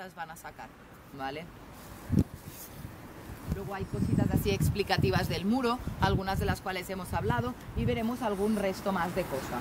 muestras van a sacar, ¿vale? Luego hay cositas así explicativas del muro, algunas de las cuales hemos hablado, y veremos algún resto más de cosa.